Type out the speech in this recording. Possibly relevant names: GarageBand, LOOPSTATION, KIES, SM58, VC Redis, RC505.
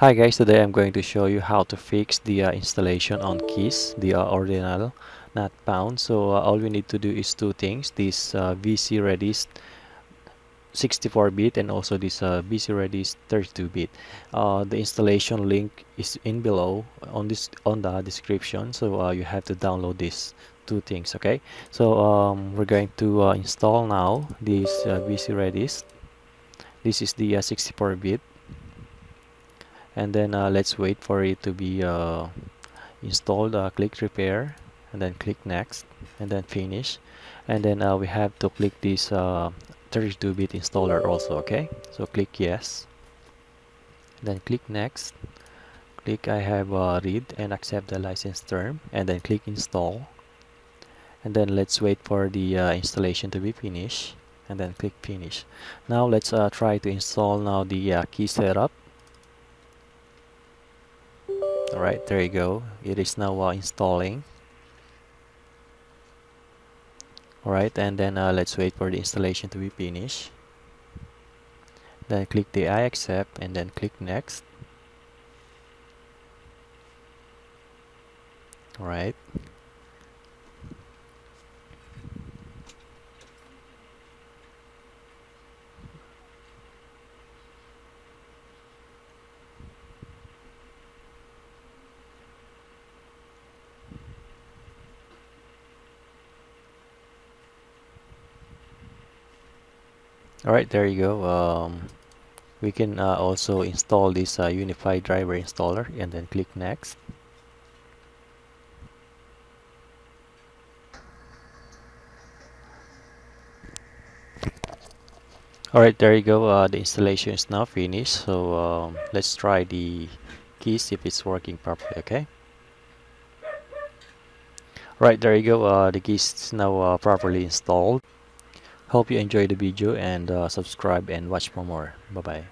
Hi guys, today I'm going to show you how to fix the installation on KIES, the ordinal, not pound. So all we need to do is two things, this VC Redis 64-bit and also this VC Redis 32-bit. The installation link is in below on the description, so you have to download these two things, okay? So we're going to install now this VC Redis. This is the 64-bit. And then let's wait for it to be installed. Click repair and then click next and then finish, and then we have to click this 32-bit installer also, okay? So click yes, then click next, click I have read and accept the license term, and then click install, and then let's wait for the installation to be finished and then click finish. Now let's try to install now the KIES setup. Alright, there you go. It is now installing. Alright, and then let's wait for the installation to be finished. Then click the I accept and then click next. Alright. Alright, there you go. We can also install this unified driver installer and then click next. Alright, there you go. The installation is now finished. So let's try the KIES if it's working properly, okay? Alright, there you go. The KIES is now properly installed. Hope you enjoyed the video and subscribe and watch for more. Bye-bye.